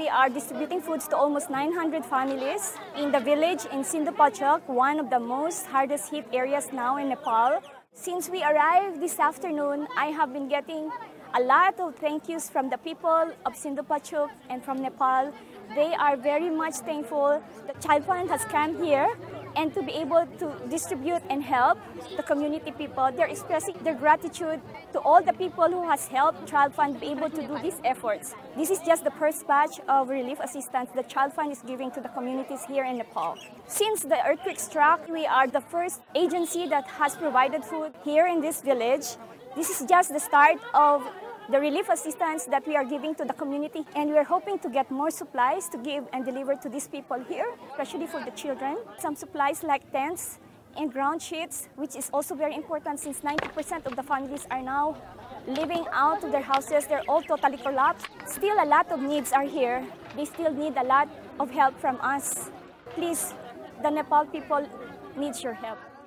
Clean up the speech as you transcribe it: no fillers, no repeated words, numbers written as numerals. we are distributing foods to almost 900 families in the village in Sindhupalchok, one of the most hardest hit areas now in Nepal. Since we arrived this afternoon, I have been getting a lot of thank yous from the people of Sindhupalchok and from Nepal. They are very much thankful that ChildFund has come here and to be able to distribute and help the community people. They're expressing their gratitude to all the people who has helped ChildFund be able to do these efforts. This is just the first batch of relief assistance that ChildFund is giving to the communities here in Nepal. Since the earthquake struck, we are the first agency that has provided food here in this village. This is just the start of the relief assistance that we are giving to the community, and we are hoping to get more supplies to give and deliver to these people here, especially for the children. Some supplies like tents and ground sheets, which is also very important since 90% of the families are now living out of their houses. They're all totally collapsed. Still a lot of needs are here. They still need a lot of help from us. Please, the Nepal people needs your help.